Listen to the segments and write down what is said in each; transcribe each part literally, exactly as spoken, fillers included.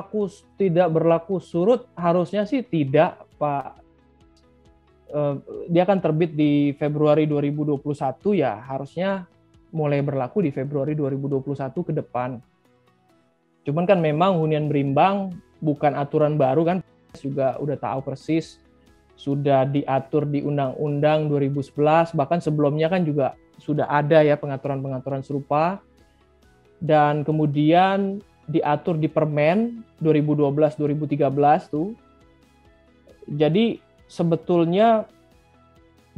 berlaku tidak berlaku surut? Harusnya sih tidak, Pak. Dia akan terbit di Februari dua ribu dua puluh satu ya, harusnya mulai berlaku di Februari dua ribu dua puluh satu ke depan. Cuman kan memang hunian berimbang bukan aturan baru kan, juga udah tahu persis, sudah diatur di Undang-Undang dua ribu sebelas, bahkan sebelumnya kan juga sudah ada ya pengaturan-pengaturan serupa, dan kemudian diatur di Permen dua ribu dua belas dua ribu tiga belas tuh. Jadi sebetulnya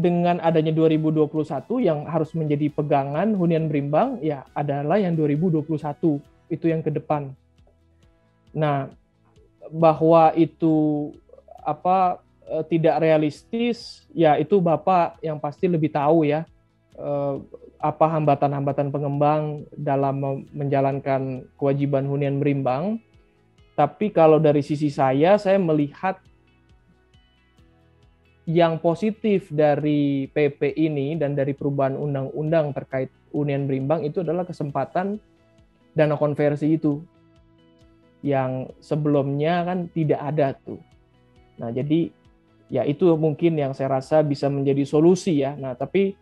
dengan adanya dua ribu dua puluh satu yang harus menjadi pegangan hunian berimbang ya adalah yang dua ribu dua puluh satu, itu yang ke depan. Nah, bahwa itu apa tidak realistis ya itu Bapak yang pasti lebih tahu ya apa hambatan-hambatan pengembang dalam menjalankan kewajiban hunian berimbang. Tapi kalau dari sisi saya, saya melihat yang positif dari P P ini dan dari perubahan undang-undang terkait hunian berimbang itu adalah kesempatan dana konversi itu yang sebelumnya kan tidak ada tuh. Nah, jadi ya itu mungkin yang saya rasa bisa menjadi solusi ya. Nah, tapi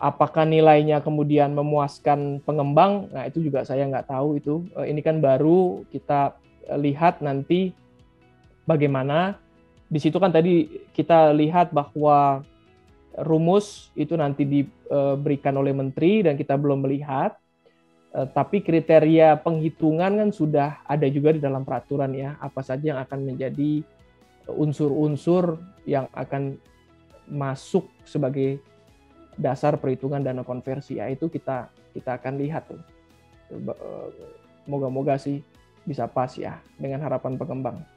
apakah nilainya kemudian memuaskan pengembang? Nah, itu juga saya nggak tahu itu. Ini kan baru kita lihat nanti bagaimana. Di situ kan tadi kita lihat bahwa rumus itu nanti diberikan oleh menteri dan kita belum melihat. Tapi kriteria penghitungan kan sudah ada juga di dalam peraturan ya. Apa saja yang akan menjadi unsur-unsur yang akan masuk sebagai dasar perhitungan dana konversi. Ya itu kita kita akan lihat tuh. Moga-moga sih bisa pas ya dengan harapan pengembang.